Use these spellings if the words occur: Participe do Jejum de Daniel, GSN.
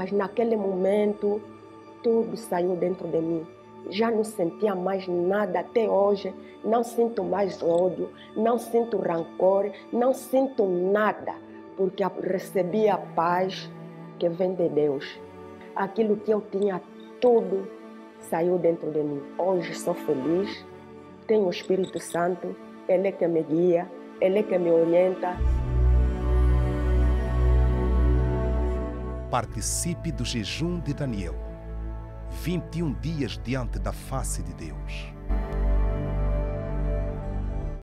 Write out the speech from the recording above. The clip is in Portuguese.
mas naquele momento tudo saiu dentro de mim. Já não sentia mais nada até hoje, não sinto mais ódio, não sinto rancor, não sinto nada, porque recebi a paz que vem de Deus. Aquilo que eu tinha tudo saiu dentro de mim. Hoje sou feliz, tenho o Espírito Santo, Ele é que me guia, Ele é que me orienta. Participe do jejum de Daniel. 21 dias diante da face de Deus.